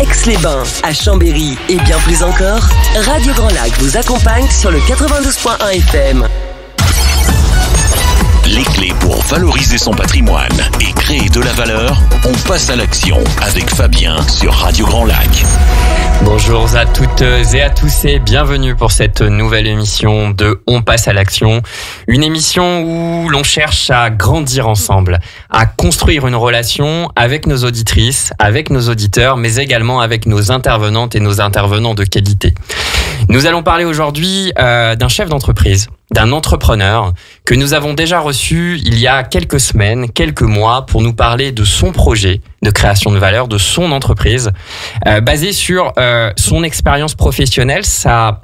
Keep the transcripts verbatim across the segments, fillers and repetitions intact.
Aix-les-Bains, à Chambéry et bien plus encore, Radio Grand Lac vous accompagne sur le quatre-vingt-douze point un F M. Les clés pour valoriser son patrimoine et créer de la valeur, on passe à l'action avec Fabien sur Radio Grand Lac. Bonjour à toutes et à tous et bienvenue pour cette nouvelle émission de On passe à l'action. Une émission où l'on cherche à grandir ensemble, à construire une relation avec nos auditrices, avec nos auditeurs, mais également avec nos intervenantes et nos intervenants de qualité. Nous allons parler aujourd'hui euh, d'un chef d'entreprise, d'un entrepreneur que nous avons déjà reçu il y a quelques semaines, quelques mois, pour nous parler de son projet de création de valeur, de son entreprise, euh, basée sur euh, son expérience professionnelle, sa,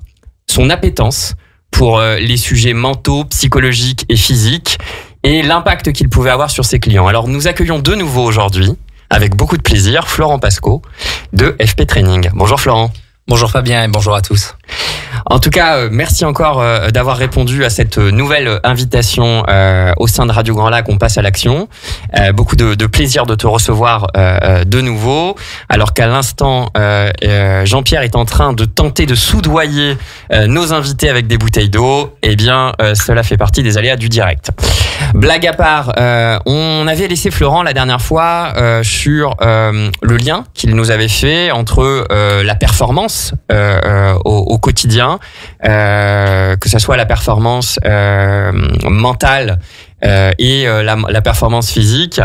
son appétence pour euh, les sujets mentaux, psychologiques et physiques, et l'impact qu'il pouvait avoir sur ses clients. Alors nous accueillons de nouveau aujourd'hui, avec beaucoup de plaisir, Florent Pascot de F P Training. Bonjour Florent. Bonjour Fabien et bonjour à tous. En tout cas, merci encore d'avoir répondu à cette nouvelle invitation au sein de Radio Grand Lac. On passe à l'action. Beaucoup de, de plaisir de te recevoir de nouveau. Alors qu'à l'instant, Jean-Pierre est en train de tenter de soudoyer nos invités avec des bouteilles d'eau, eh bien, cela fait partie des aléas du direct. Blague à part, on avait laissé Florent la dernière fois sur le lien qu'il nous avait fait entre la performance Euh, euh, au, au quotidien, euh, que ça soit la performance euh, mentale euh, et euh, la, la performance physique.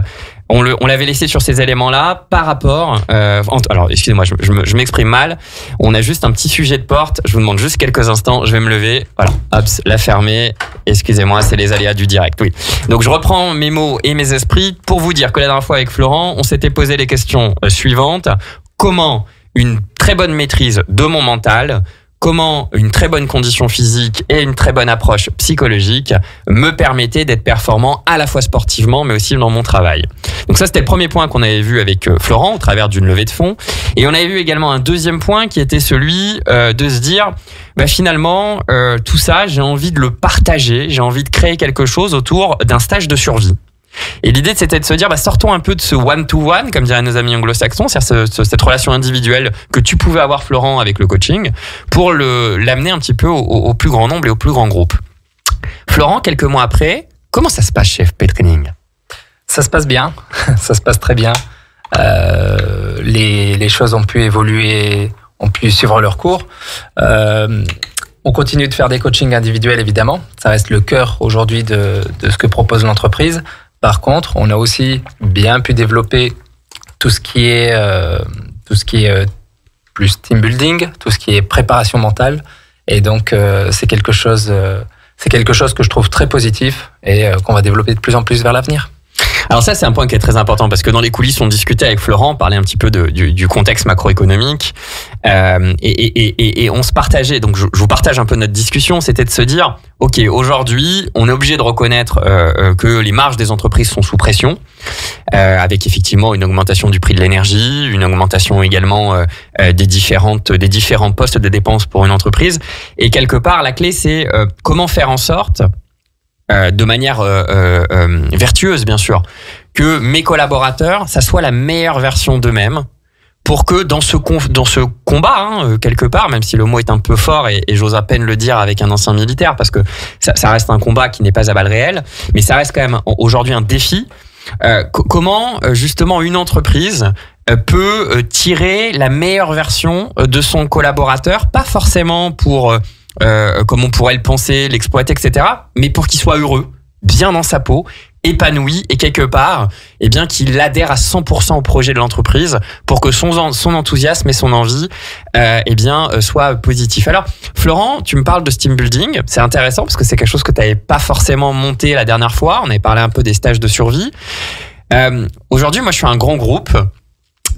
On, le, on l'avait laissé sur ces éléments-là par rapport... Euh, alors, excusez-moi, je, je, je m'exprime mal. On a juste un petit sujet de porte. Je vous demande juste quelques instants. Je vais me lever. Voilà, hop, la fermer. Excusez-moi, c'est les aléas du direct. Oui. Donc, je reprends mes mots et mes esprits pour vous dire que la dernière fois avec Florent, on s'était posé les questions suivantes. Comment une très bonne maîtrise de mon mental, comment une très bonne condition physique et une très bonne approche psychologique me permettaient d'être performant à la fois sportivement mais aussi dans mon travail. Donc ça, c'était le premier point qu'on avait vu avec Florent au travers d'une levée de fonds. Et on avait vu également un deuxième point qui était celui euh, de se dire bah, finalement euh, tout ça, j'ai envie de le partager, j'ai envie de créer quelque chose autour d'un stage de survie. Et l'idée, c'était de se dire, bah, sortons un peu de ce one-to-one, comme diraient nos amis anglo-saxons, c'est-à-dire ce, ce, cette relation individuelle que tu pouvais avoir, Florent, avec le coaching, pour le, l'amener un petit peu au, au plus grand nombre et au plus grand groupe. Florent, quelques mois après, comment ça se passe chez F P Training ? Ça se passe bien, ça se passe très bien. Euh, les, les choses ont pu évoluer, ont pu suivre leur cours. Euh, on continue de faire des coachings individuels, évidemment. Ça reste le cœur aujourd'hui de, de ce que propose l'entreprise. Par contre, on a aussi bien pu développer tout ce qui est, euh, tout ce qui est euh, plus team building, tout ce qui est préparation mentale. Et donc, euh, c'est quelque chose, euh, c'est quelque chose que je trouve très positif et euh, qu'on va développer de plus en plus vers l'avenir. Alors ça, c'est un point qui est très important parce que dans les coulisses, on discutait avec Florent, on parlait un petit peu de, du, du contexte macroéconomique euh, et, et, et, et on se partageait. Donc, je, je vous partage un peu notre discussion. C'était de se dire, OK, aujourd'hui, on est obligé de reconnaître euh, que les marges des entreprises sont sous pression euh, avec effectivement une augmentation du prix de l'énergie, une augmentation également euh, des, différentes, des différents postes de dépenses pour une entreprise. Et quelque part, la clé, c'est euh, comment faire en sorte... Euh, de manière euh, euh, euh, vertueuse, bien sûr, que mes collaborateurs, ça soit la meilleure version d'eux-mêmes pour que dans ce, conf- dans ce combat, hein, quelque part, même si le mot est un peu fort et, et j'ose à peine le dire avec un ancien militaire parce que ça, ça reste un combat qui n'est pas à balles réelles, mais ça reste quand même aujourd'hui un défi. Euh, co- comment, justement, une entreprise peut tirer la meilleure version de son collaborateur, pas forcément pour... Euh, comme on pourrait le penser, l'exploiter, et cetera, mais pour qu'il soit heureux, bien dans sa peau, épanoui et quelque part, eh bien, qu'il adhère à cent pour cent au projet de l'entreprise pour que son, son enthousiasme et son envie euh, eh bien, euh, soient positifs. Alors, Florent, tu me parles de team building. C'est intéressant parce que c'est quelque chose que tu n'avais pas forcément monté la dernière fois. On avait parlé un peu des stages de survie. Euh, aujourd'hui, moi, je suis un grand groupe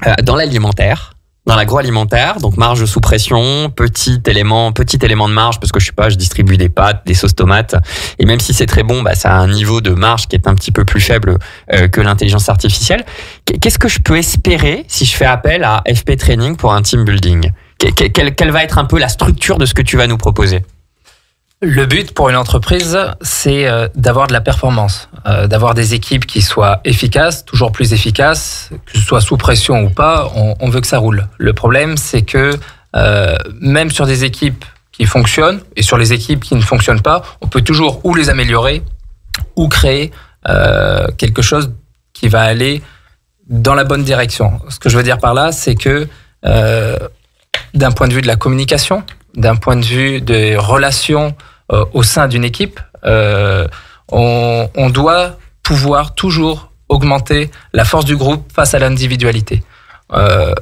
euh, dans l'alimentaire. Dans l'agroalimentaire, donc marge sous pression, petit élément, petit élément de marge parce que je sais pas, je distribue des pâtes, des sauces tomates et même si c'est très bon, bah ça a un niveau de marge qui est un petit peu plus faible euh, que l'intelligence artificielle. Qu'est-ce que je peux espérer si je fais appel à F P Training pour un team building ? Quelle, quelle va être un peu la structure de ce que tu vas nous proposer ? Le but pour une entreprise, c'est d'avoir de la performance, d'avoir des équipes qui soient efficaces, toujours plus efficaces, que ce soit sous pression ou pas, on veut que ça roule. Le problème, c'est que euh, même sur des équipes qui fonctionnent et sur les équipes qui ne fonctionnent pas, on peut toujours ou les améliorer ou créer euh, quelque chose qui va aller dans la bonne direction. Ce que je veux dire par là, c'est que euh, d'un point de vue de la communication, d'un point de vue des relations euh, au sein d'une équipe, euh, on, on doit pouvoir toujours augmenter la force du groupe face à l'individualité. Euh,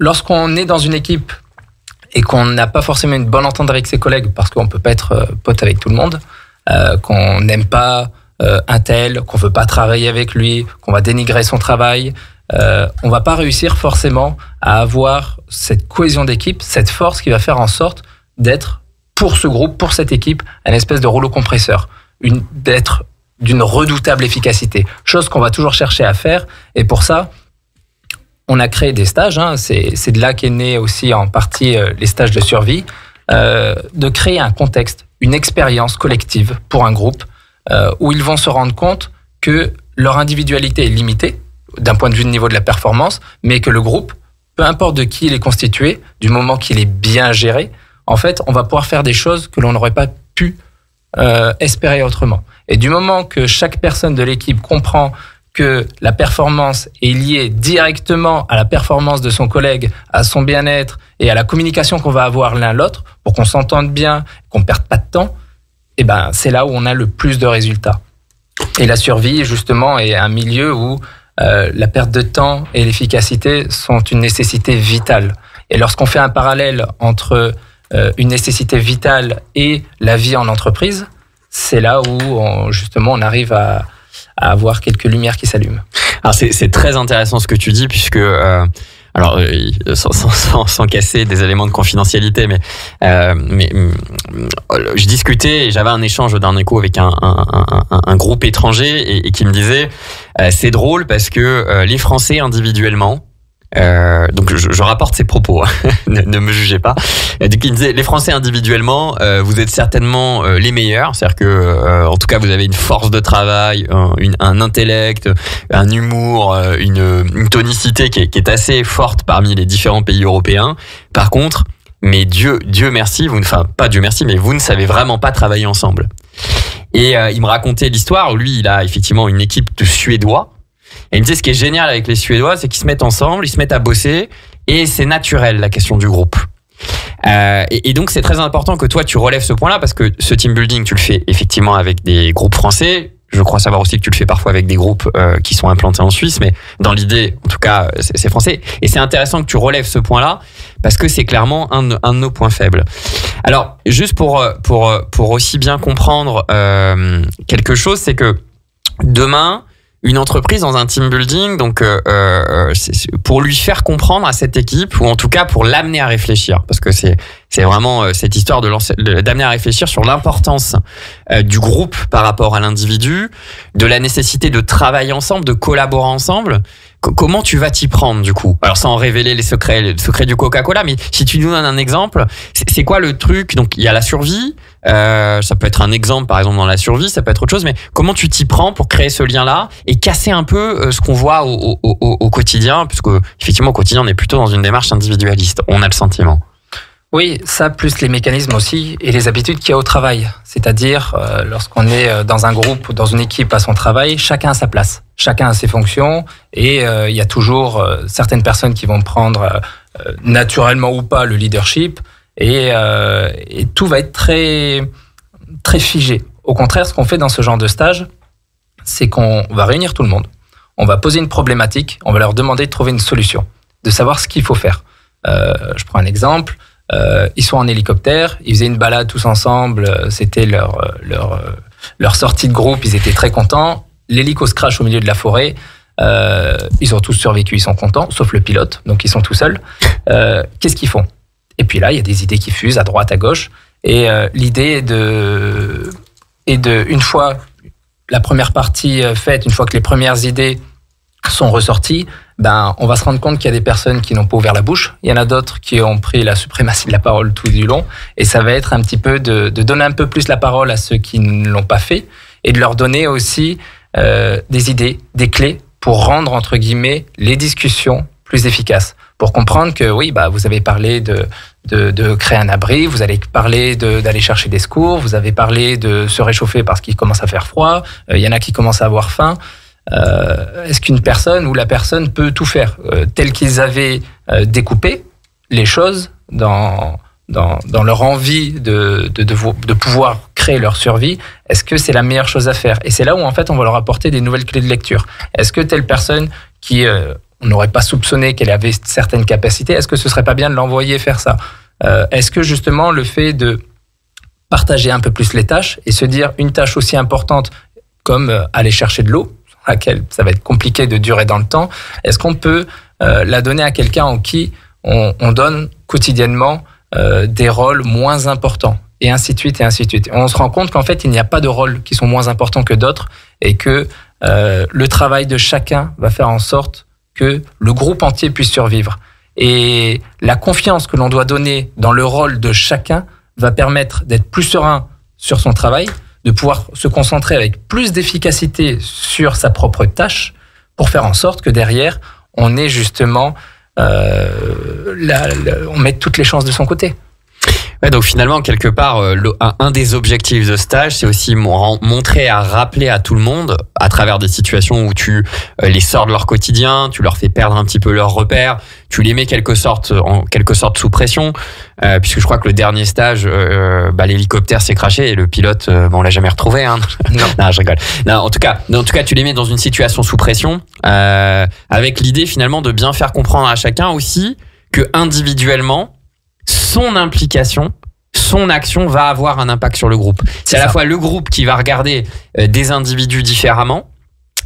lorsqu'on est dans une équipe et qu'on n'a pas forcément une bonne entente avec ses collègues, parce qu'on ne peut pas être euh, pote avec tout le monde, euh, qu'on n'aime pas euh, un tel, qu'on ne veut pas travailler avec lui, qu'on va dénigrer son travail, euh, on ne va pas réussir forcément à avoir cette cohésion d'équipe, cette force qui va faire en sorte d'être, pour ce groupe, pour cette équipe, un espèce de rouleau compresseur, une, d'être d'une redoutable efficacité, chose qu'on va toujours chercher à faire. Et pour ça, on a créé des stages, hein, c'est, c'est de là qu'est né aussi en partie euh, les stages de survie, euh, de créer un contexte, une expérience collective pour un groupe, euh, où ils vont se rendre compte que leur individualité est limitée, d'un point de vue du niveau de la performance, mais que le groupe, peu importe de qui il est constitué, du moment qu'il est bien géré, en fait, on va pouvoir faire des choses que l'on n'aurait pas pu euh, espérer autrement. Et du moment que chaque personne de l'équipe comprend que la performance est liée directement à la performance de son collègue, à son bien-être et à la communication qu'on va avoir l'un l'autre, pour qu'on s'entende bien, qu'on ne perde pas de temps, et ben, c'est là où on a le plus de résultats. Et la survie, justement, est un milieu où Euh, la perte de temps et l'efficacité sont une nécessité vitale. Et lorsqu'on fait un parallèle entre euh, une nécessité vitale et la vie en entreprise, c'est là où on, justement on arrive à, à avoir quelques lumières qui s'allument. Alors c'est, c'est très intéressant ce que tu dis, puisque euh, alors euh, sans, sans, sans, sans casser des éléments de confidentialité, mais, euh, mais euh, je discutais et j'avais un échange d'un écho avec un, un, un, un, un groupe étranger et, et qui me disait c'est drôle parce que euh, les Français individuellement, euh, donc je, je rapporte ces propos, hein, ne, ne me jugez pas. Donc il disait les Français individuellement, euh, vous êtes certainement euh, les meilleurs, c'est-à-dire que euh, en tout cas vous avez une force de travail, un, une, un intellect, un humour, euh, une, une tonicité qui est, qui est assez forte parmi les différents pays européens. Par contre, mais Dieu, Dieu merci, vous, enfin pas Dieu merci, mais vous ne savez vraiment pas travailler ensemble. Et euh, il me racontait l'histoire où lui, il a effectivement une équipe de Suédois. Et il me disait ce qui est génial avec les Suédois, c'est qu'ils se mettent ensemble, ils se mettent à bosser, et c'est naturel la question du groupe. Euh, et, et donc c'est très important que toi tu relèves ce point-là, parce que ce team building, tu le fais effectivement avec des groupes français. Je crois savoir aussi que tu le fais parfois avec des groupes euh, qui sont implantés en Suisse, mais dans l'idée, en tout cas, c'est, c'est français. Et c'est intéressant que tu relèves ce point-là, parce que c'est clairement un de, un de nos points faibles. Alors, juste pour, pour, pour aussi bien comprendre euh, quelque chose, c'est que demain, une entreprise dans un team building, donc euh, c'est pour lui faire comprendre à cette équipe, ou en tout cas pour l'amener à réfléchir, parce que c'est c'est vraiment cette histoire de d'amener à réfléchir sur l'importance euh, du groupe par rapport à l'individu, de la nécessité de travailler ensemble, de collaborer ensemble. C- comment tu vas t'y prendre du coup? Alors sans révéler les secrets, les secrets du Coca-Cola, mais si tu nous donnes un exemple, c'est, c'est quoi le truc? Donc il y a la survie. Euh, ça peut être un exemple, par exemple, dans la survie, ça peut être autre chose, mais comment tu t'y prends pour créer ce lien-là et casser un peu ce qu'on voit au, au, au, au quotidien, puisque effectivement, au quotidien, on est plutôt dans une démarche individualiste, on a le sentiment. Oui, ça, plus les mécanismes aussi et les habitudes qu'il y a au travail. C'est-à-dire, euh, lorsqu'on est dans un groupe, dans une équipe à son travail, chacun a sa place, chacun a ses fonctions, et il euh, y a toujours euh, certaines personnes qui vont prendre euh, naturellement ou pas le leadership. Et, euh, et tout va être très, très figé. Au contraire, ce qu'on fait dans ce genre de stage, c'est qu'on va réunir tout le monde. On va poser une problématique, on va leur demander de trouver une solution, de savoir ce qu'il faut faire. Euh, je prends un exemple. Euh, ils sont en hélicoptère, ils faisaient une balade tous ensemble, c'était leur, leur, leur sortie de groupe, ils étaient très contents. L'hélico se crache au milieu de la forêt. Euh, ils ont tous survécu, ils sont contents, sauf le pilote, donc ils sont tout seuls. Euh, qu'est-ce qu'ils font ? Et puis là, il y a des idées qui fusent à droite, à gauche. Et euh, l'idée est de, est de, une fois la première partie faite, une fois que les premières idées sont ressorties, ben, on va se rendre compte qu'il y a des personnes qui n'ont pas ouvert la bouche. Il y en a d'autres qui ont pris la suprématie de la parole tout du long. Et ça va être un petit peu de, de donner un peu plus la parole à ceux qui ne l'ont pas fait et de leur donner aussi euh, des idées, des clés pour rendre, entre guillemets, les discussions plus efficaces. Pour comprendre que oui, bah, vous avez parlé de, de, de créer un abri, vous avez parlé de, d'aller chercher des secours, vous avez parlé de se réchauffer parce qu'il commence à faire froid, il euh, y en a qui commencent à avoir faim. Euh, est-ce qu'une personne ou la personne peut tout faire euh, tel qu'ils avaient euh, découpé les choses dans, dans, dans leur envie de, de, de, de pouvoir créer leur survie? Est-ce que c'est la meilleure chose à faire? Et c'est là où en fait on va leur apporter des nouvelles clés de lecture. Est-ce que telle personne qui... Euh, on n'aurait pas soupçonné qu'elle avait certaines capacités, est-ce que ce serait pas bien de l'envoyer faire ça? euh, Est-ce que justement le fait de partager un peu plus les tâches et se dire une tâche aussi importante comme aller chercher de l'eau, à laquelle ça va être compliqué de durer dans le temps, est-ce qu'on peut euh, la donner à quelqu'un en qui on, on donne quotidiennement euh, des rôles moins importants? Et ainsi de suite, et ainsi de suite. On se rend compte qu'en fait, il n'y a pas de rôles qui sont moins importants que d'autres et que euh, le travail de chacun va faire en sorte que le groupe entier puisse survivre. Et la confiance que l'on doit donner dans le rôle de chacun va permettre d'être plus serein sur son travail, de pouvoir se concentrer avec plus d'efficacité sur sa propre tâche pour faire en sorte que derrière, on ait justement, euh, la, la, on mette toutes les chances de son côté. Ouais, donc finalement, quelque part, un des objectifs de stage, c'est aussi montrer à rappeler à tout le monde, à travers des situations où tu les sors de leur quotidien, tu leur fais perdre un petit peu leurs repères, tu les mets quelque sorte, en quelque sorte sous pression, euh, puisque je crois que le dernier stage, euh, bah, l'hélicoptère s'est crashé et le pilote, euh, bah, on l'a jamais retrouvé. Hein. Non. Non, je rigole. Non, en tout cas, en tout cas, tu les mets dans une situation sous pression, euh, avec l'idée finalement de bien faire comprendre à chacun aussi que individuellement, son implication, son action va avoir un impact sur le groupe. C'est à la fois le groupe qui va regarder des individus différemment,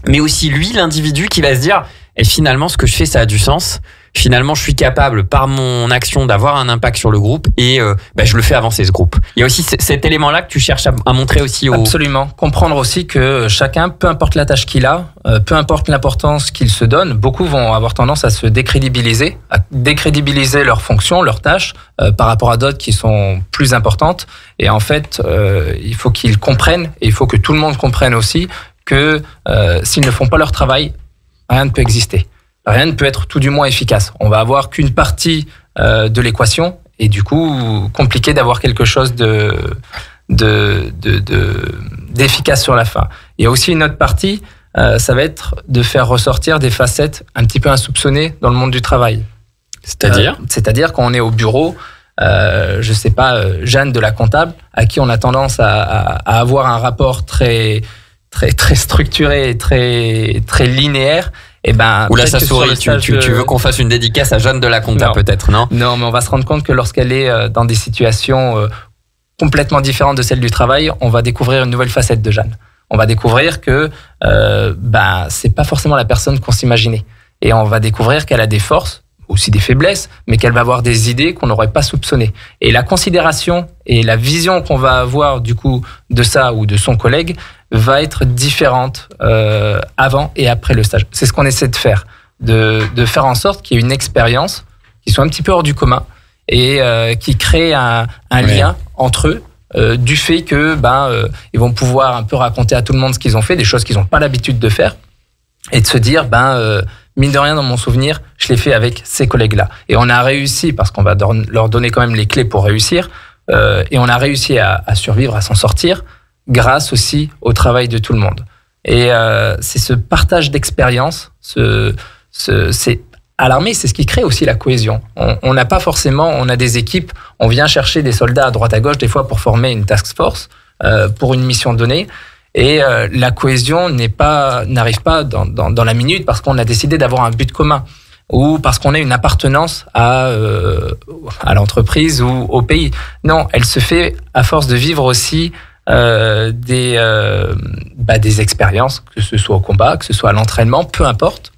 mais aussi lui, l'individu, qui va se dire eh, « finalement, ce que je fais, ça a du sens. Finalement, je suis capable, par mon action, d'avoir un impact sur le groupe et euh, bah, je le fais avancer, ce groupe. » Il y a aussi cet élément-là que tu cherches à, à montrer aussi aux... Absolument. Comprendre aussi que chacun, peu importe la tâche qu'il a, euh, peu importe l'importance qu'il se donne, beaucoup vont avoir tendance à se décrédibiliser, à décrédibiliser leurs fonctions, leurs tâches euh, par rapport à d'autres qui sont plus importantes. Et en fait, euh, il faut qu'ils comprennent et il faut que tout le monde comprenne aussi que euh, s'ils ne font pas leur travail, rien ne peut exister. Rien ne peut être tout du moins efficace. On va avoir qu'une partie euh, de l'équation et du coup, compliqué d'avoir quelque chose de, de, de, de, d'efficace sur la fin. Il y a aussi une autre partie, euh, ça va être de faire ressortir des facettes un petit peu insoupçonnées dans le monde du travail. C'est-à-dire ? Euh, c'est-à-dire quand on est au bureau, euh, je ne sais pas, Jeanne de la comptable, à qui on a tendance à, à, à avoir un rapport très, très, très structuré et très, très linéaire. Eh ben, ou là ça sourit, tu, tu, tu veux qu'on fasse une dédicace à Jeanne de la Compta peut-être, non? Non, mais on va se rendre compte que lorsqu'elle est dans des situations complètement différentes de celles du travail, on va découvrir une nouvelle facette de Jeanne. On va découvrir que euh, ben, c'est pas forcément la personne qu'on s'imaginait. Et on va découvrir qu'elle a des forces, aussi des faiblesses, mais qu'elle va avoir des idées qu'on n'aurait pas soupçonnées. Et la considération et la vision qu'on va avoir du coup de ça ou de son collègue va être différente euh, avant et après le stage. C'est ce qu'on essaie de faire, de, de faire en sorte qu'il y ait une expérience qui soit un petit peu hors du commun et euh, qui crée un, un ouais. lien entre eux euh, du fait que ben euh, ils vont pouvoir un peu raconter à tout le monde ce qu'ils ont fait, des choses qu'ils n'ont pas l'habitude de faire, et de se dire ben euh, mine de rien, dans mon souvenir, je l'ai fait avec ces collègues-là. Et on a réussi, parce qu'on va leur donner quand même les clés pour réussir, euh, et on a réussi à, à survivre, à s'en sortir, grâce aussi au travail de tout le monde. Et euh, c'est ce partage d'expérience, ce, ce, c'est à l'armée, c'est ce qui crée aussi la cohésion. On n'a pas forcément, on a des équipes, on vient chercher des soldats à droite à gauche, des fois pour former une task force, euh, pour une mission donnée, et euh, la cohésion n'est pas, n'arrive pas dans, dans, dans la minute parce qu'on a décidé d'avoir un but commun ou parce qu'on a une appartenance à, euh, à l'entreprise ou au pays. Non, elle se fait à force de vivre aussi euh, des, euh, bah, des expériences, que ce soit au combat, que ce soit à l'entraînement, peu importe.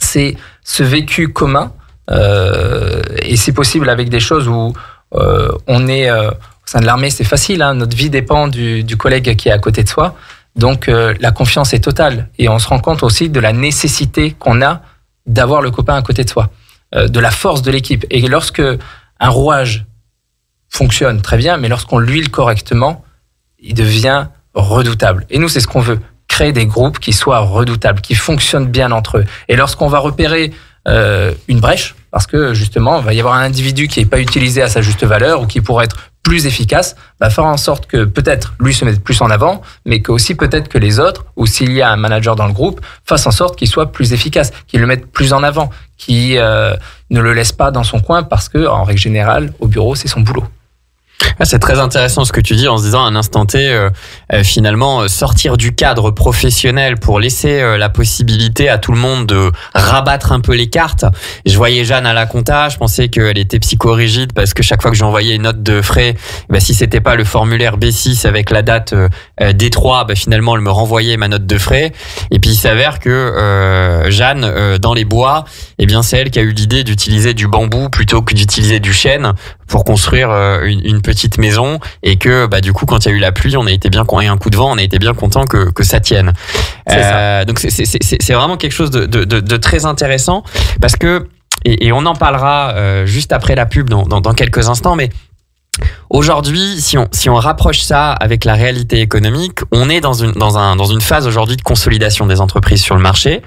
C'est ce vécu commun euh, et c'est possible avec des choses où euh, on est... Euh, au sein de l'armée, c'est facile, hein, notre vie dépend du, du collègue qui est à côté de soi. Donc, euh, la confiance est totale. Et on se rend compte aussi de la nécessité qu'on a d'avoir le copain à côté de soi, euh, de la force de l'équipe. Et lorsque un rouage fonctionne très bien, mais lorsqu'on l'huile correctement, il devient redoutable. Et nous, c'est ce qu'on veut, créer des groupes qui soient redoutables, qui fonctionnent bien entre eux. Et lorsqu'on va repérer euh, une brèche, parce que justement, il va y avoir un individu qui n'est pas utilisé à sa juste valeur ou qui pourrait être plus efficace, va faire en sorte que peut-être lui se mette plus en avant, mais que aussi peut-être que les autres, ou s'il y a un manager dans le groupe, fassent en sorte qu'il soit plus efficace, qu'il le mette plus en avant, qu'il euh, ne le laisse pas dans son coin parce que, en règle générale, au bureau, c'est son boulot. C'est très intéressant ce que tu dis en se disant à un instant T, euh, euh, finalement, euh, sortir du cadre professionnel pour laisser euh, la possibilité à tout le monde de rabattre un peu les cartes. Je voyais Jeanne à la compta, je pensais qu'elle était psychorigide parce que chaque fois que j'envoyais une note de frais, bah, si c'était pas le formulaire B six avec la date euh, D trois, bah, finalement, elle me renvoyait ma note de frais. Et puis, il s'avère que euh, Jeanne, euh, dans les bois, eh bien, c'est elle qui a eu l'idée d'utiliser du bambou plutôt que d'utiliser du chêne pour construire euh, une, une petite maison, et que bah du coup quand il y a eu la pluie, on a été bien et un coup de vent, on a été bien content que que ça tienne. C'est euh, ça. Donc c'est c'est c'est vraiment quelque chose de de de, de très intéressant, parce que et, et on en parlera euh, juste après la pub dans dans, dans quelques instants, mais aujourd'hui, si on, si on rapproche ça avec la réalité économique, on est dans une, dans un, dans une phase aujourd'hui de consolidation des entreprises sur le marché,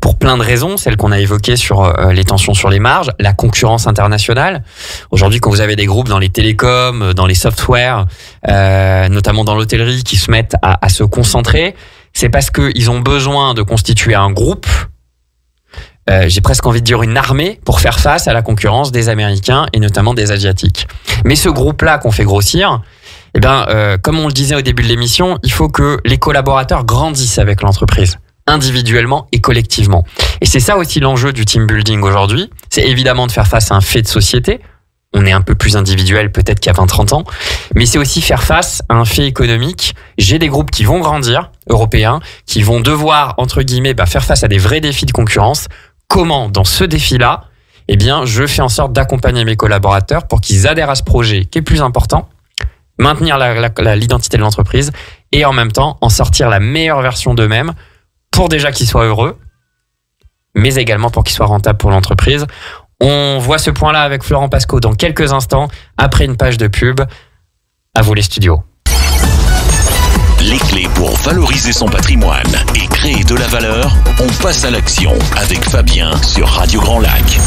pour plein de raisons, celles qu'on a évoquées sur euh, les tensions sur les marges, la concurrence internationale. Aujourd'hui, quand vous avez des groupes dans les télécoms, dans les softwares, euh, notamment dans l'hôtellerie, qui se mettent à, à se concentrer, c'est parce qu'ils ont besoin de constituer un groupe, Euh, j'ai presque envie de dire une armée, pour faire face à la concurrence des Américains et notamment des Asiatiques. Mais ce groupe-là qu'on fait grossir, eh ben, euh, comme on le disait au début de l'émission, il faut que les collaborateurs grandissent avec l'entreprise, individuellement et collectivement. Et c'est ça aussi l'enjeu du team building aujourd'hui. C'est évidemment de faire face à un fait de société. On est un peu plus individuel peut-être qu'il y a vingt trente ans, mais c'est aussi faire face à un fait économique. J'ai des groupes qui vont grandir, européens, qui vont devoir, entre guillemets, bah, faire face à des vrais défis de concurrence. Comment, dans ce défi-là, eh bien, je fais en sorte d'accompagner mes collaborateurs pour qu'ils adhèrent à ce projet qui est plus important, maintenir la, la, la, l'identité de l'entreprise et en même temps en sortir la meilleure version d'eux-mêmes, pour déjà qu'ils soient heureux, mais également pour qu'ils soient rentables pour l'entreprise. On voit ce point-là avec Florent Pascot dans quelques instants, après une page de pub. À vous les studios. Les clés pour valoriser son patrimoine et créer de la valeur, on passe à l'action avec Fabien sur Radio Grand Lac.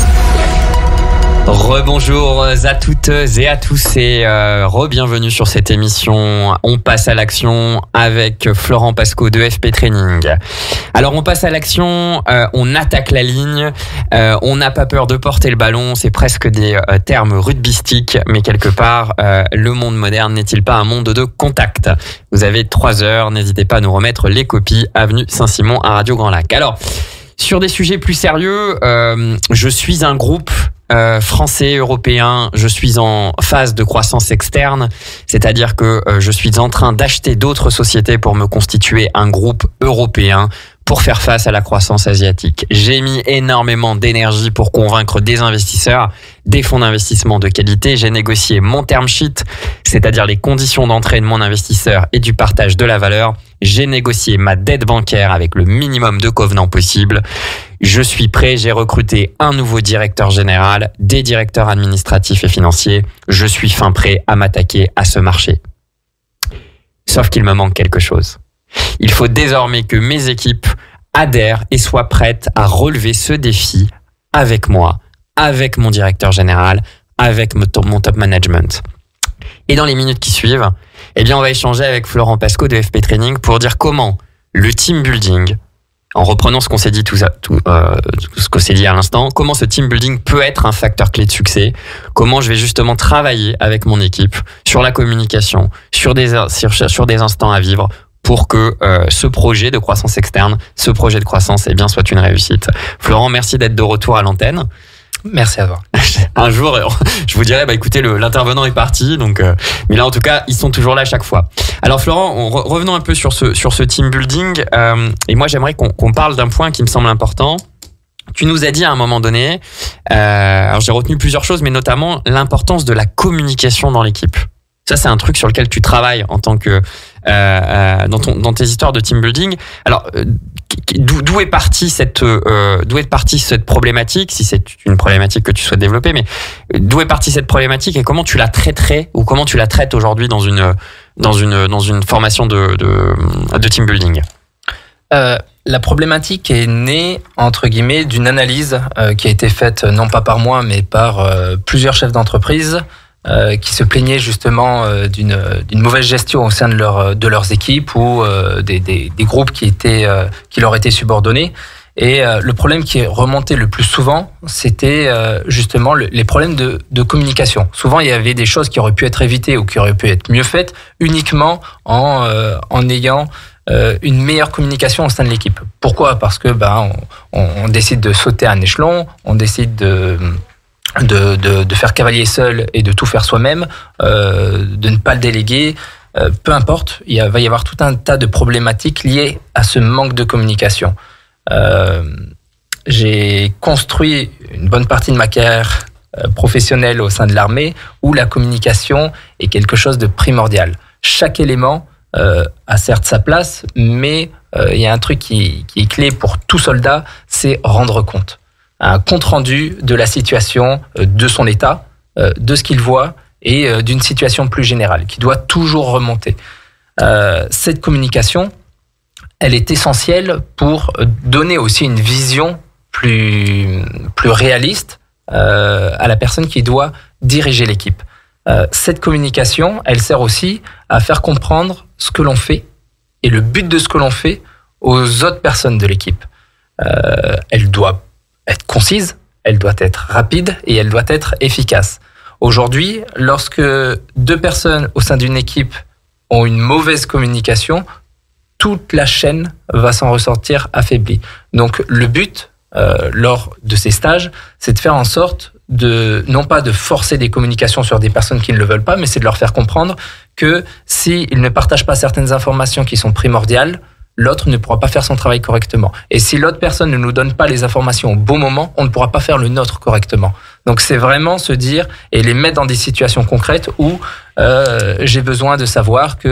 Rebonjour à toutes et à tous et euh, re-bienvenue sur cette émission. On passe à l'action avec Florent Pascot de F P Training. Alors on passe à l'action, euh, on attaque la ligne, euh, on n'a pas peur de porter le ballon, c'est presque des euh, termes rugbystiques, mais quelque part, euh, le monde moderne n'est-il pas un monde de contact? Vous avez trois heures, n'hésitez pas à nous remettre les copies, avenue Saint-Simon à Radio Grand Lac. Alors, sur des sujets plus sérieux, euh, je suis un groupe Euh, français, européen, je suis en phase de croissance externe, c'est-à-dire que euh, je suis en train d'acheter d'autres sociétés pour me constituer un groupe européen pour faire face à la croissance asiatique. J'ai mis énormément d'énergie pour convaincre des investisseurs, des fonds d'investissement de qualité. J'ai négocié mon term sheet, c'est-à-dire les conditions d'entrée de mon investisseur et du partage de la valeur. J'ai négocié ma dette bancaire avec le minimum de covenants possible. Je suis prêt, j'ai recruté un nouveau directeur général, des directeurs administratifs et financiers. Je suis fin prêt à m'attaquer à ce marché. Sauf qu'il me manque quelque chose. Il faut désormais que mes équipes adhèrent et soient prêtes à relever ce défi avec moi, avec mon directeur général, avec mon top management. Et dans les minutes qui suivent, eh bien, on va échanger avec Florent Pascot de F P Training pour dire comment le team building, en reprenant ce qu'on s'est dit tout, tout, euh, tout ce qu'on s'est dit à l'instant, comment ce team building peut être un facteur clé de succès, comment je vais justement travailler avec mon équipe sur la communication, sur des, sur, sur des instants à vivre, pour que euh, ce projet de croissance externe, ce projet de croissance, eh bien, soit une réussite. Florent, merci d'être de retour à l'antenne. Merci à vous. Un jour, je vous dirais, bah, écoutez, le, l'intervenant est parti. Donc, euh, mais là, en tout cas, ils sont toujours là à chaque fois. Alors, Florent, on re- revenons un peu sur ce, sur ce team building. Euh, et moi, j'aimerais qu'on, qu'on parle d'un point qui me semble important. Tu nous as dit à un moment donné, euh, alors j'ai retenu plusieurs choses, mais notamment l'importance de la communication dans l'équipe. Ça, c'est un truc sur lequel tu travailles en tant que euh, dans, ton, dans tes histoires de team building. Alors, euh, d'où est partie cette euh, d'où est partie cette problématique, si c'est une problématique que tu souhaites développer, mais d'où est partie cette problématique et comment tu la traiterais ou comment tu la traites aujourd'hui dans une dans une dans une formation de de, de team building? euh, La problématique est née entre guillemets d'une analyse euh, qui a été faite non pas par moi mais par euh, plusieurs chefs d'entreprise euh, qui se plaignaient justement euh, d'une d'une mauvaise gestion au sein de leur de leurs équipes ou euh, des, des des groupes qui étaient euh, qui leur étaient subordonnés. Et euh, le problème qui est remonté le plus souvent, c'était euh, justement le, les problèmes de, de communication. Souvent, il y avait des choses qui auraient pu être évitées ou qui auraient pu être mieux faites uniquement en euh, en ayant Euh, une meilleure communication au sein de l'équipe. Pourquoi? Parce que ben on, on, on décide de sauter un échelon, on décide de de, de, de faire cavalier seul et de tout faire soi-même, euh, de ne pas le déléguer. Euh, peu importe, il y a, va y avoir tout un tas de problématiques liées à ce manque de communication. Euh, j'ai construit une bonne partie de ma carrière euh, professionnelle au sein de l'armée où la communication est quelque chose de primordial. Chaque élément Euh, a certes sa place, mais il euh, y a un truc qui, qui est clé pour tout soldat, c'est rendre compte. Un compte-rendu de la situation, euh, de son état, euh, de ce qu'il voit et euh, d'une situation plus générale, qui doit toujours remonter. Euh, cette communication, elle est essentielle pour donner aussi une vision plus, plus réaliste euh, à la personne qui doit diriger l'équipe. Cette communication, elle sert aussi à faire comprendre ce que l'on fait et le but de ce que l'on fait aux autres personnes de l'équipe. Euh, elle doit être concise, elle doit être rapide et elle doit être efficace. Aujourd'hui, lorsque deux personnes au sein d'une équipe ont une mauvaise communication, toute la chaîne va s'en ressortir affaiblie. Donc le but, euh, lors de ces stages, c'est de faire en sorte de, non pas de forcer des communications sur des personnes qui ne le veulent pas, mais c'est de leur faire comprendre que s'ils ne partagent pas certaines informations qui sont primordiales, l'autre ne pourra pas faire son travail correctement. Et si l'autre personne ne nous donne pas les informations au bon moment, on ne pourra pas faire le nôtre correctement. Donc c'est vraiment se dire et les mettre dans des situations concrètes où euh, j'ai besoin de savoir que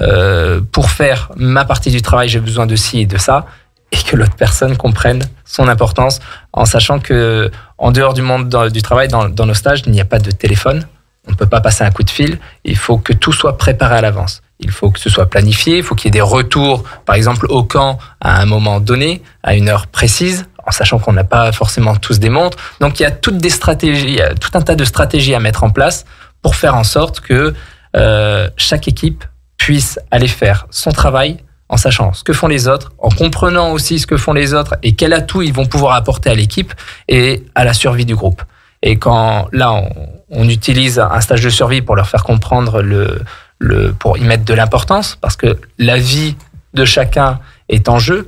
euh, pour faire ma partie du travail, j'ai besoin de ci et de ça, et que l'autre personne comprenne son importance, en sachant que en dehors du monde dans, du travail, dans, dans nos stages, il n'y a pas de téléphone, on ne peut pas passer un coup de fil, il faut que tout soit préparé à l'avance. Il faut que ce soit planifié, il faut qu'il y ait des retours, par exemple au camp, à un moment donné, à une heure précise, en sachant qu'on n'a pas forcément tous des montres. Donc il y a toutes des stratégies, il y a tout un tas de stratégies à mettre en place pour faire en sorte que euh, chaque équipe puisse aller faire son travail, en sachant ce que font les autres, en comprenant aussi ce que font les autres et quel atout ils vont pouvoir apporter à l'équipe et à la survie du groupe. Et quand là, on, on utilise un stage de survie pour leur faire comprendre, le, le, pour y mettre de l'importance, parce que la vie de chacun est en jeu.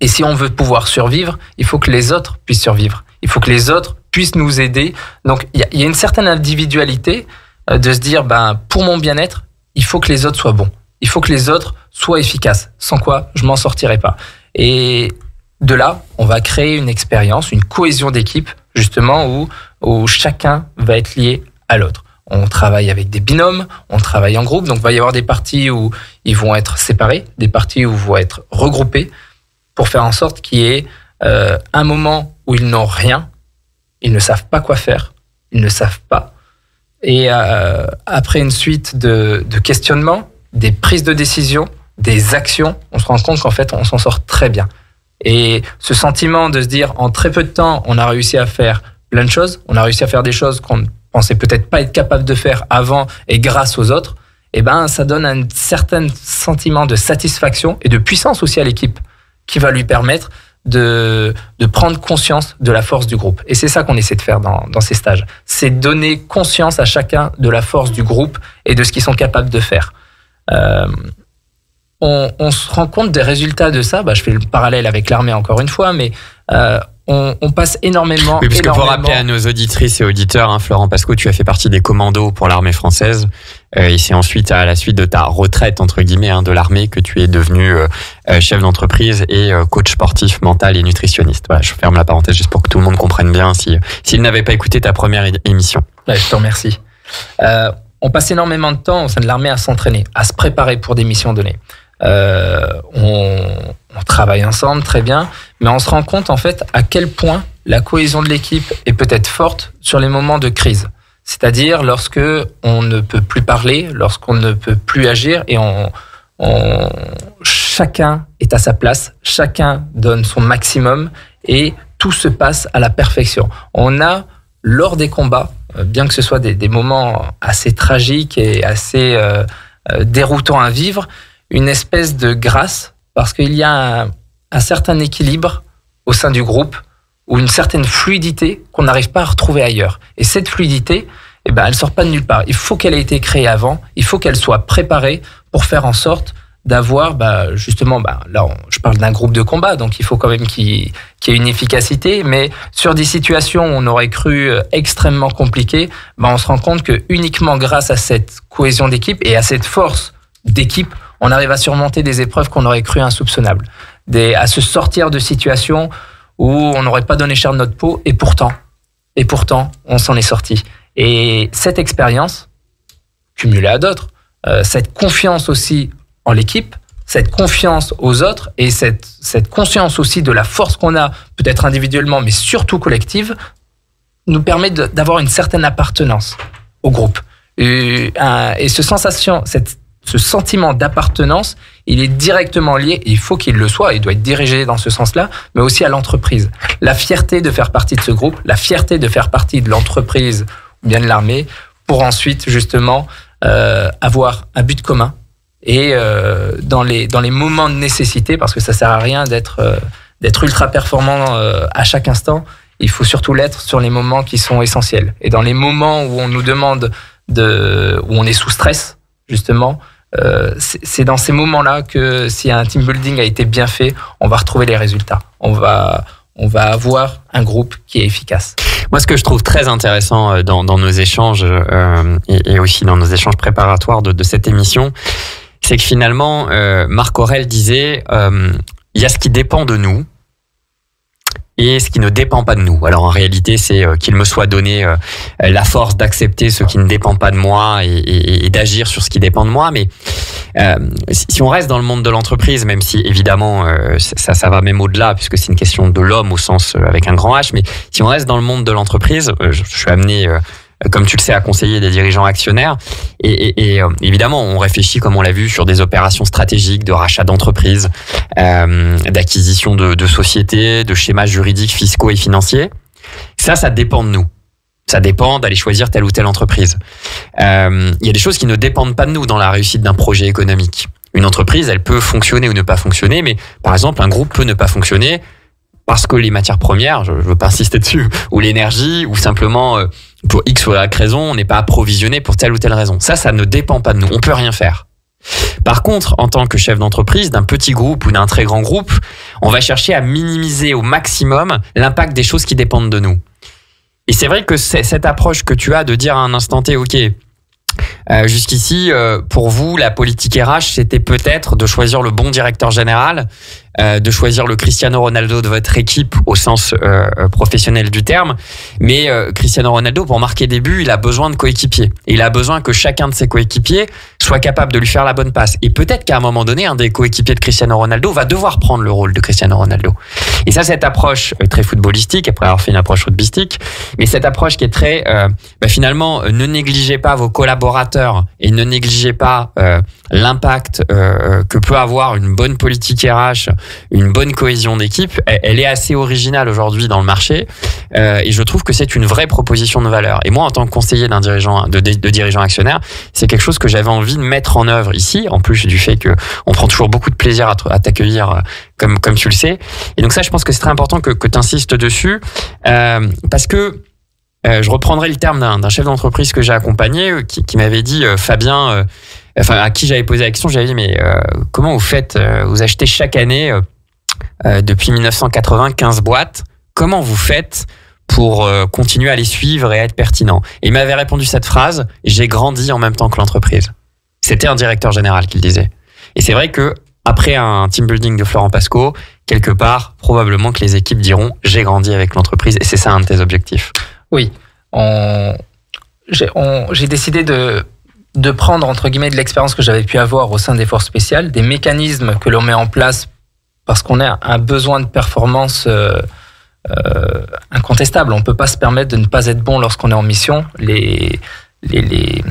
Et si on veut pouvoir survivre, il faut que les autres puissent survivre. Il faut que les autres puissent nous aider. Donc, il y, y a une certaine individualité de se dire, ben, pour mon bien-être, il faut que les autres soient bons. Il faut que les autres soient efficaces, sans quoi je m'en sortirai pas. Et de là, on va créer une expérience, une cohésion d'équipe, justement, où, où chacun va être lié à l'autre. On travaille avec des binômes, on travaille en groupe, donc il va y avoir des parties où ils vont être séparés, des parties où ils vont être regroupés, pour faire en sorte qu'il y ait euh, un moment où ils n'ont rien, ils ne savent pas quoi faire, ils ne savent pas. Et euh, après une suite de, de questionnements, des prises de décision, des actions, on se rend compte qu'en fait, on s'en sort très bien. Et ce sentiment de se dire, en très peu de temps, on a réussi à faire plein de choses, on a réussi à faire des choses qu'on ne pensait peut-être pas être capable de faire avant et grâce aux autres, eh ben, ça donne un certain sentiment de satisfaction et de puissance aussi à l'équipe, qui va lui permettre de, de prendre conscience de la force du groupe. Et c'est ça qu'on essaie de faire dans, dans ces stages. C'est donner conscience à chacun de la force du groupe et de ce qu'ils sont capables de faire. Euh, on, on se rend compte des résultats de ça. Bah, je fais le parallèle avec l'armée encore une fois, mais euh, on, on passe énormément. Oui, parce énormément... que pour rappeler à nos auditrices et auditeurs, hein, Florent Pascot, tu as fait partie des commandos pour l'armée française. Euh, et c'est ensuite, à la suite de ta retraite entre guillemets hein, de l'armée, que tu es devenu euh, chef d'entreprise et euh, coach sportif, mental et nutritionniste. Voilà, je ferme la parenthèse juste pour que tout le monde comprenne bien. Si s'ils n'avaient pas écouté ta première émission, ouais, je te remercie. Euh, On passe énormément de temps au sein de l'armée à s'entraîner, à se préparer pour des missions données. euh, on, on travaille ensemble très bien, mais on se rend compte en fait à quel point la cohésion de l'équipe est peut-être forte sur les moments de crise. C'est-à-dire lorsque on ne peut plus parler, lorsqu'on ne peut plus agir et on, on, chacun est à sa place, chacun donne son maximum et tout se passe à la perfection. On a, lors des combats, bien que ce soit des, des moments assez tragiques et assez euh, déroutants à vivre, une espèce de grâce parce qu'il y a un, un certain équilibre au sein du groupe ou une certaine fluidité qu'on n'arrive pas à retrouver ailleurs. Et cette fluidité, eh ben, elle ne sort pas de nulle part. Il faut qu'elle ait été créée avant, il faut qu'elle soit préparée pour faire en sorte d'avoir, bah, justement, bah, là, on, je parle d'un groupe de combat, donc il faut quand même qu'il, qu'il y ait une efficacité, mais sur des situations où on aurait cru extrêmement compliquées, bah, on se rend compte que uniquement grâce à cette cohésion d'équipe et à cette force d'équipe, on arrive à surmonter des épreuves qu'on aurait cru insoupçonnables, des, à se sortir de situations où on n'aurait pas donné cher de notre peau, et pourtant, et pourtant, on s'en est sorti. Et cette expérience, cumulée à d'autres, euh, cette confiance aussi en l'équipe, cette confiance aux autres et cette, cette conscience aussi de la force qu'on a, peut-être individuellement, mais surtout collective, nous permet de, d'avoir une certaine appartenance au groupe. Et, un, et ce, sensation, cette, ce sentiment d'appartenance, il est directement lié, et il faut qu'il le soit, il doit être dirigé dans ce sens-là, mais aussi à l'entreprise. La fierté de faire partie de ce groupe, la fierté de faire partie de l'entreprise ou bien de l'armée, pour ensuite justement euh, avoir un but commun, et euh, dans les dans les moments de nécessité, parce que ça sert à rien d'être euh, d'être ultra performant euh, à chaque instant. Il faut surtout l'être sur les moments qui sont essentiels, et dans les moments où on nous demande de où on est sous stress justement, euh, c'est, c'est dans ces moments-là que si un team building a été bien fait, on va retrouver les résultats, on va on va avoir un groupe qui est efficace. Moi, ce que je trouve très intéressant dans dans nos échanges euh, et, et aussi dans nos échanges préparatoires de, de cette émission, c'est que finalement, euh, Marc Aurèle disait, euh, il y a ce qui dépend de nous et ce qui ne dépend pas de nous. Alors en réalité, c'est euh, qu'il me soit donné euh, la force d'accepter ce qui ne dépend pas de moi et, et, et d'agir sur ce qui dépend de moi. Mais euh, si on reste dans le monde de l'entreprise, même si évidemment, euh, ça, ça va même au-delà, puisque c'est une question de l'homme au sens euh, avec un grand H, mais si on reste dans le monde de l'entreprise, euh, je, je suis amené... Euh, comme tu le sais, à conseiller des dirigeants actionnaires. Et, et, et euh, évidemment, on réfléchit, comme on l'a vu, sur des opérations stratégiques de rachat d'entreprises, euh, d'acquisition de, de sociétés, de schémas juridiques, fiscaux et financiers. Ça, ça dépend de nous. Ça dépend d'aller choisir telle ou telle entreprise. Euh, il y a des choses qui ne dépendent pas de nous dans la réussite d'un projet économique. Une entreprise, elle peut fonctionner ou ne pas fonctionner, mais par exemple, un groupe peut ne pas fonctionner parce que les matières premières, je ne veux pas insister dessus, ou l'énergie, ou simplement euh, pour X ou Y raison, on n'est pas approvisionné pour telle ou telle raison. Ça, ça ne dépend pas de nous. On peut rien faire. Par contre, en tant que chef d'entreprise, d'un petit groupe ou d'un très grand groupe, on va chercher à minimiser au maximum l'impact des choses qui dépendent de nous. Et c'est vrai que c'est cette approche que tu as de dire à un instant T, OK, euh, jusqu'ici, euh, pour vous, la politique R H, c'était peut-être de choisir le bon directeur général, Euh, de choisir le Cristiano Ronaldo de votre équipe au sens euh, professionnel du terme. Mais euh, Cristiano Ronaldo, pour marquer des buts, il a besoin de coéquipiers. Et il a besoin que chacun de ses coéquipiers soit capable de lui faire la bonne passe. Et peut-être qu'à un moment donné, un des coéquipiers de Cristiano Ronaldo va devoir prendre le rôle de Cristiano Ronaldo. Et ça, cette approche très footballistique, après avoir fait une approche footballistique, mais cette approche qui est très... Euh, bah, finalement, ne négligez pas vos collaborateurs et ne négligez pas euh, l'impact euh, que peut avoir une bonne politique R H, une bonne cohésion d'équipe, elle est assez originale aujourd'hui dans le marché, euh, et je trouve que c'est une vraie proposition de valeur. Et moi, en tant que conseiller d'un dirigeant, de, de dirigeant actionnaire, c'est quelque chose que j'avais envie de mettre en œuvre ici, en plus du fait que on prend toujours beaucoup de plaisir à, à t'accueillir, comme, comme tu le sais. Et donc ça, je pense que c'est très important que, que tu insistes dessus, euh, parce que euh, je reprendrai le terme d'un, d'un chef d'entreprise que j'ai accompagné, euh, qui, qui m'avait dit, euh, Fabien... Euh, Enfin, à qui j'avais posé la question, j'avais dit, mais euh, comment vous faites, euh, vous achetez chaque année, euh, depuis mille neuf cent quatre-vingt, quinze boîtes, comment vous faites pour euh, continuer à les suivre et à être pertinent? Et il m'avait répondu cette phrase, j'ai grandi en même temps que l'entreprise. C'était un directeur général qui le disait. Et c'est vrai que après un team building de Florent Pascot, quelque part, probablement que les équipes diront, j'ai grandi avec l'entreprise, et c'est ça un de tes objectifs. Oui, on... j'ai, on... j'ai décidé de... de prendre, entre guillemets, de l'expérience que j'avais pu avoir au sein des forces spéciales, des mécanismes que l'on met en place parce qu'on a un besoin de performance euh, euh, incontestable. On ne peut pas se permettre de ne pas être bon lorsqu'on est en mission. Les, les, les,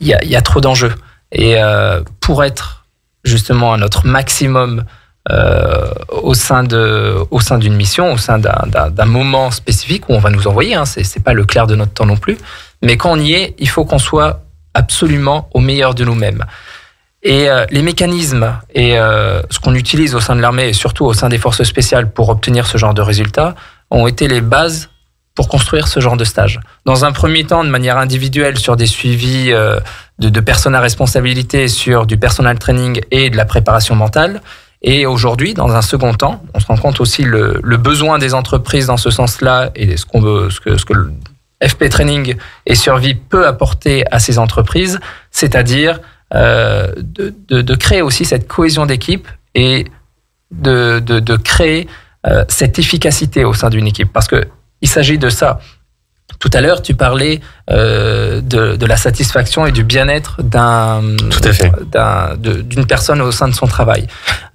il y a, il y a trop d'enjeux. Et euh, pour être justement à notre maximum euh, au sein de, au sein d'une mission, au sein d'un, d'un, d'un moment spécifique où on va nous envoyer, hein, c'est, c'est pas le clair de notre temps non plus, mais quand on y est, il faut qu'on soit absolument au meilleur de nous-mêmes. Et euh, les mécanismes et euh, ce qu'on utilise au sein de l'armée et surtout au sein des forces spéciales pour obtenir ce genre de résultats ont été les bases pour construire ce genre de stage. Dans un premier temps, de manière individuelle, sur des suivis euh, de, de personnes à responsabilité, sur du personal training et de la préparation mentale. Et aujourd'hui, dans un second temps, on se rend compte aussi le, le besoin des entreprises dans ce sens-là et ce qu'on veut, ce que, ce que le F P Training et Survie peut apporter à ces entreprises, c'est-à-dire euh, de, de, de créer aussi cette cohésion d'équipe et de, de, de créer euh, cette efficacité au sein d'une équipe. Parce qu'il s'agit de ça. Tout à l'heure, tu parlais euh, de, de la satisfaction et du bien-être d'un, Tout à fait. d'un, de, d'une personne au sein de son travail.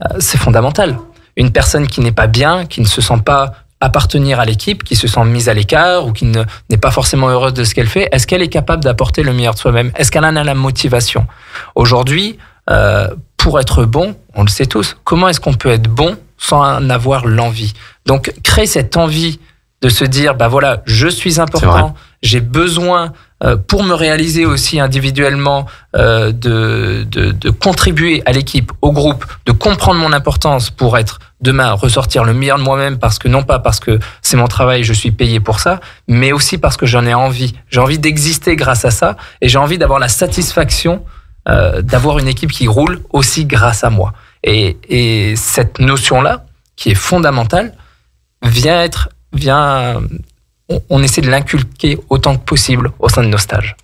Euh, c'est fondamental. Une personne qui n'est pas bien, qui ne se sent pas appartenir à l'équipe, qui se sent mise à l'écart ou qui ne, n'est pas forcément heureuse de ce qu'elle fait, est-ce qu'elle est capable d'apporter le meilleur de soi-même? Est-ce qu'elle en a la motivation? Aujourd'hui, euh, pour être bon, on le sait tous, comment est-ce qu'on peut être bon sans en avoir l'envie? Donc, créer cette envie de se dire, bah voilà, je suis important, j'ai besoin, euh, pour me réaliser aussi individuellement, euh, de, de, de contribuer à l'équipe, au groupe, de comprendre mon importance pour être demain, ressortir le meilleur de moi-même, parce que non pas parce que c'est mon travail, je suis payé pour ça, mais aussi parce que j'en ai envie. J'ai envie d'exister grâce à ça et j'ai envie d'avoir la satisfaction euh, d'avoir une équipe qui roule aussi grâce à moi. Et, et cette notion-là, qui est fondamentale, vient être Vient, on, on essaie de l'inculquer autant que possible au sein de nos stages.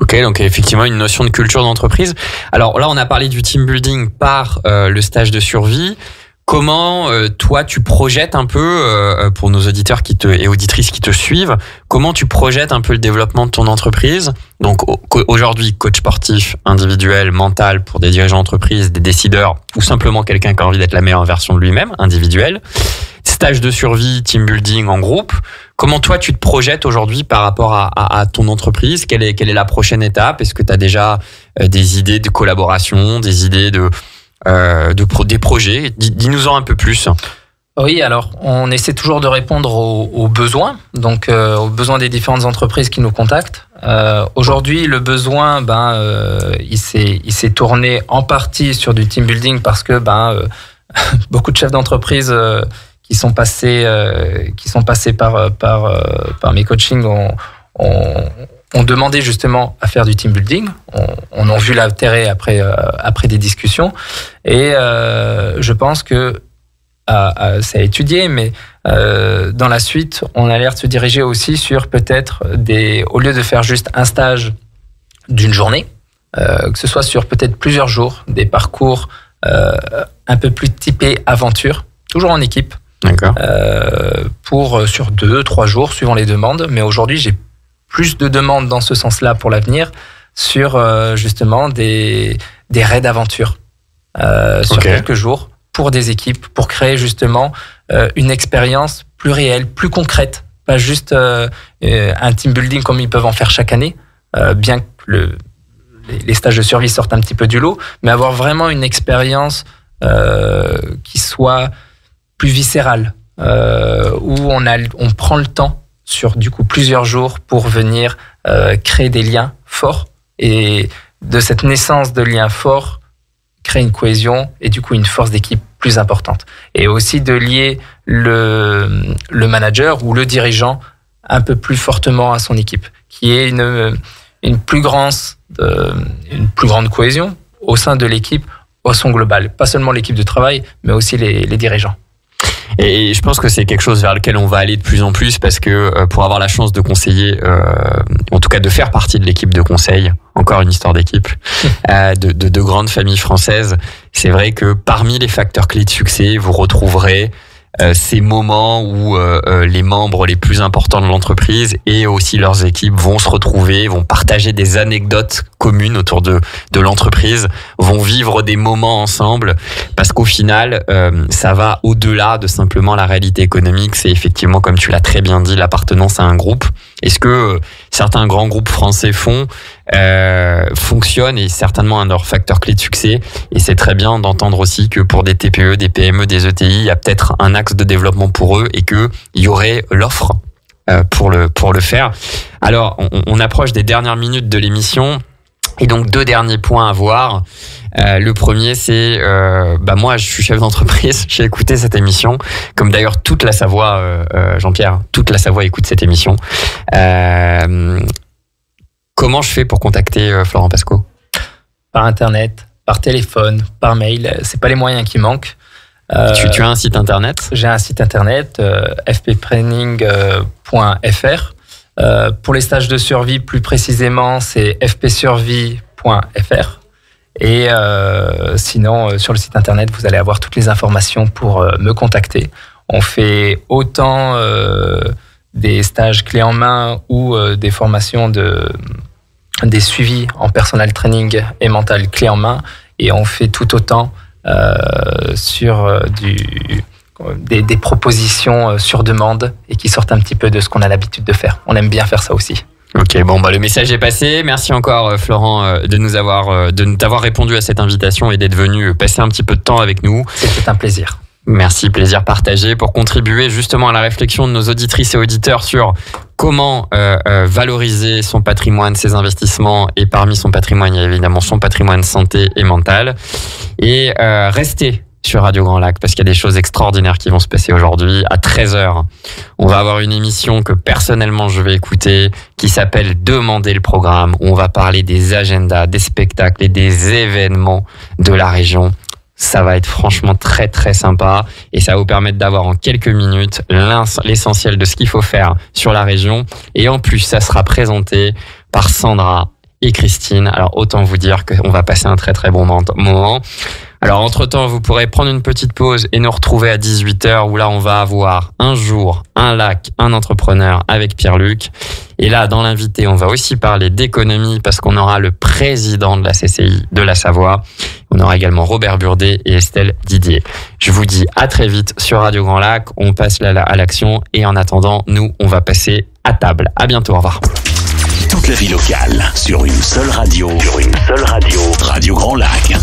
Ok, donc effectivement une notion de culture d'entreprise. Alors là, on a parlé du team building par euh, le stage de survie. Comment euh, toi tu projettes un peu euh, pour nos auditeurs qui te, et auditrices qui te suivent, comment tu projettes un peu le développement de ton entreprise? Donc au, aujourd'hui, coach sportif, individuel, mental pour des dirigeants d'entreprise, des décideurs ou simplement quelqu'un qui a envie d'être la meilleure version de lui-même, individuel. Stage de survie, team building en groupe. Comment toi, tu te projettes aujourd'hui par rapport à, à, à ton entreprise? Quelle est, quelle est la prochaine étape? Est-ce que tu as déjà des idées de collaboration, des idées de, euh, de pro, des projets? Dis-nous-en un peu plus. Oui, alors on essaie toujours de répondre aux, aux besoins, donc euh, aux besoins des différentes entreprises qui nous contactent. Euh, aujourd'hui, le besoin, ben, euh, il s'est, il s'est tourné en partie sur du team building parce que ben, euh, beaucoup de chefs d'entreprise Euh, qui sont passés, euh, qui sont passés par, par, euh, par mes coachings ont, ont, ont demandé justement à faire du team building. On, on a vu l'intérêt après, euh, après des discussions. Et euh, je pense que à, à, c'est à étudier, mais euh, dans la suite, on a l'air de se diriger aussi sur peut-être des, au lieu de faire juste un stage d'une journée, euh, que ce soit sur peut-être plusieurs jours, des parcours euh, un peu plus typés aventure, toujours en équipe. D'accord. Euh, pour sur deux, trois jours, suivant les demandes. Mais aujourd'hui, j'ai plus de demandes dans ce sens-là pour l'avenir sur euh, justement des des raids d'aventure euh, sur okay. quelques jours pour des équipes, pour créer justement euh, une expérience plus réelle, plus concrète, pas juste euh, un team building comme ils peuvent en faire chaque année, euh, bien que le, les stages de survie sortent un petit peu du lot, mais avoir vraiment une expérience euh, qui soit plus viscérale, euh, où on, a, on prend le temps sur du coup plusieurs jours pour venir euh, créer des liens forts et de cette naissance de liens forts, créer une cohésion et du coup une force d'équipe plus importante. Et aussi de lier le, le manager ou le dirigeant un peu plus fortement à son équipe, qui est une, une, plus, grande, euh, une plus grande cohésion au sein de l'équipe, au son global, pas seulement l'équipe de travail, mais aussi les, les dirigeants. Et je pense que c'est quelque chose vers lequel on va aller de plus en plus parce que pour avoir la chance de conseiller, euh, en tout cas de faire partie de l'équipe de conseil, encore une histoire d'équipe, euh, de, de, de grandes familles françaises, c'est vrai que parmi les facteurs clés de succès, vous retrouverez euh, ces moments où euh, les membres les plus importants de l'entreprise et aussi leurs équipes vont se retrouver, vont partager des anecdotes communes autour de, de l'entreprise, vont vivre des moments ensemble, parce qu'au final, euh, ça va au-delà de simplement la réalité économique. C'est effectivement, comme tu l'as très bien dit, l'appartenance à un groupe. Est-ce que euh, certains grands groupes français font Euh, fonctionne et certainement un de leurs facteurs clés de succès, et c'est très bien d'entendre aussi que pour des T P E, des P M E, des E T I, il y a peut-être un axe de développement pour eux et qu'il y aurait l'offre euh, pour, le, pour le faire. Alors on, on approche des dernières minutes de l'émission et donc deux derniers points à voir. Euh, le premier, c'est euh, bah moi je suis chef d'entreprise, j'ai écouté cette émission, comme d'ailleurs toute la Savoie, euh, euh, Jean-Pierre, toute la Savoie écoute cette émission. euh, Comment je fais pour contacter Florent Pascot? Par internet, par téléphone, par mail. C'est pas les moyens qui manquent. Euh, tu, tu as un site internet? J'ai un site internet, euh, f p training point f r. Euh, pour les stages de survie, plus précisément, c'est f p survie point f r. Et euh, sinon, euh, sur le site internet, vous allez avoir toutes les informations pour euh, me contacter. On fait autant euh, des stages clés en main ou euh, des formations de des suivis en personal training et mental clé en main, et on fait tout autant euh, sur du, des, des propositions sur demande et qui sortent un petit peu de ce qu'on a l'habitude de faire. On aime bien faire ça aussi. Ok, bon bah le message est passé. Merci encore Florent de nous avoir de t'avoir répondu à cette invitation et d'être venu passer un petit peu de temps avec nous. C'était un plaisir. Merci, plaisir partagé, pour contribuer justement à la réflexion de nos auditrices et auditeurs sur comment euh, euh, valoriser son patrimoine, ses investissements, et parmi son patrimoine, il y a évidemment son patrimoine santé et mental. Et euh, restez sur Radio Grand Lac, parce qu'il y a des choses extraordinaires qui vont se passer aujourd'hui. À treize heures, on va avoir une émission que personnellement je vais écouter, qui s'appelle « Demandez le programme », où on va parler des agendas, des spectacles et des événements de la région. Ça va être franchement très très sympa et ça va vous permettre d'avoir en quelques minutes l'essentiel de ce qu'il faut faire sur la région. Et en plus, ça sera présenté par Sandra et Christine. Alors autant vous dire qu'on va passer un très très bon moment. Alors entre-temps, vous pourrez prendre une petite pause et nous retrouver à dix-huit heures où là, on va avoir un jour, un lac, un entrepreneur avec Pierre-Luc. Et là, dans l'invité, on va aussi parler d'économie parce qu'on aura le président de la C C I de la Savoie. On aura également Robert Burdet et Estelle Didier. Je vous dis à très vite sur Radio Grand Lac. On passe à l'action et en attendant, nous, on va passer à table. À bientôt, au revoir. Toute la vie locale sur une seule radio. Sur une seule radio. Radio Grand Lac.